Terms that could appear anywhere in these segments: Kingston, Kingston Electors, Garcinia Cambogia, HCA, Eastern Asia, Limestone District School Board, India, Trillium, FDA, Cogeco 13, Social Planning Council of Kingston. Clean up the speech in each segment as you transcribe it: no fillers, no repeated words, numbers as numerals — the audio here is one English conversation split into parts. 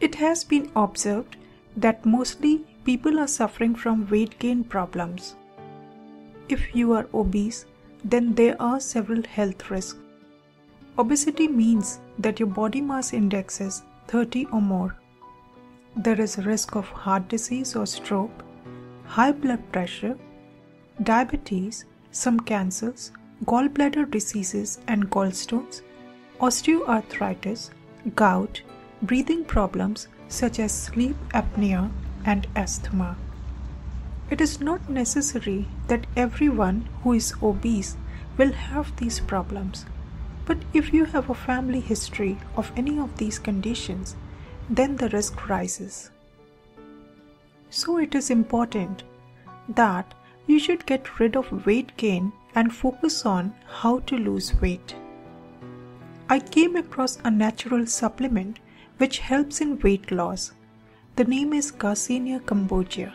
It has been observed that mostly people are suffering from weight gain problems. If you are obese, then there are several health risks. Obesity means that your body mass index is 30 or more. There is a risk of heart disease or stroke, high blood pressure, diabetes, some cancers, gallbladder diseases and gallstones, osteoarthritis, gout, breathing problems such as sleep apnea and asthma. It is not necessary that everyone who is obese will have these problems, but if you have a family history of any of these conditions, then the risk rises. So it is important that you should get rid of weight gain and focus on how to lose weight. I came across a natural supplement which helps in weight loss. The name is Garcinia Cambogia.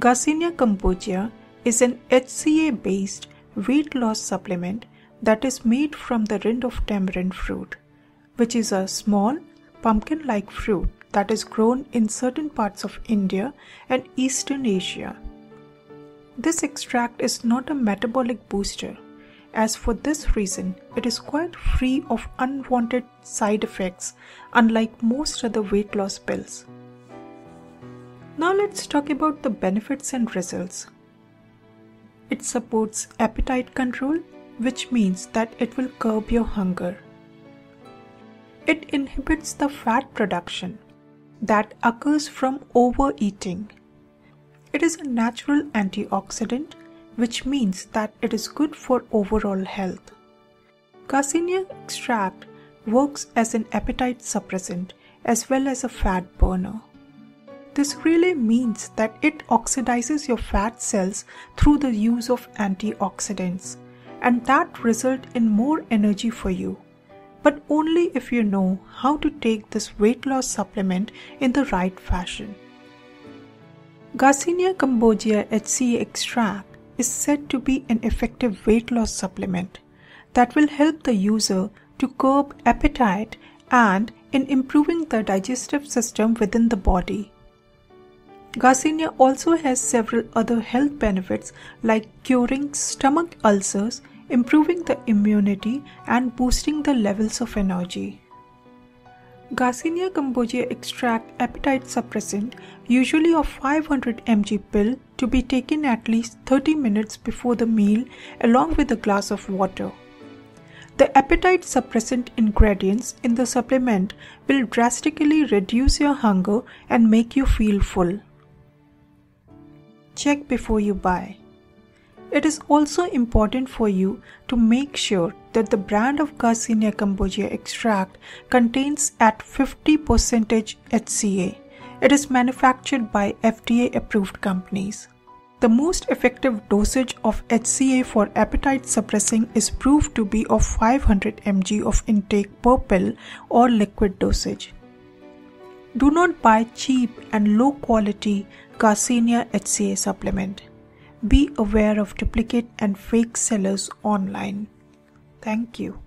Garcinia Cambogia is an HCA-based weight loss supplement that is made from the rind of tamarind fruit, which is a small pumpkin-like fruit that is grown in certain parts of India and Eastern Asia. This extract is not a metabolic booster, as for this reason it is quite free of unwanted side effects, unlike most other weight loss pills. Now let's talk about the benefits and results. It supports appetite control, which means that it will curb your hunger. It inhibits the fat production that occurs from overeating. It is a natural antioxidant, which means that it is good for overall health. Garcinia extract works as an appetite suppressant as well as a fat burner. This really means that it oxidizes your fat cells through the use of antioxidants, and that result in more energy for you, but only if you know how to take this weight loss supplement in the right fashion. Garcinia Cambogia HCA extract is said to be an effective weight loss supplement that will help the user to curb appetite and in improving the digestive system within the body. Garcinia also has several other health benefits like curing stomach ulcers, improving the immunity and boosting the levels of energy. Garcinia Cambogia extract appetite suppressant, usually a 500 mg pill, to be taken at least 30 minutes before the meal along with a glass of water. The appetite suppressant ingredients in the supplement will drastically reduce your hunger and make you feel full. Check before you buy. It is also important for you to make sure that the brand of Garcinia Cambogia extract contains at 50% HCA. It is manufactured by FDA approved companies. The most effective dosage of HCA for appetite suppressing is proved to be of 500 mg of intake per pill or liquid dosage. Do not buy cheap and low quality Garcinia HCA supplement. Be aware of duplicate and fake sellers online. Thank you.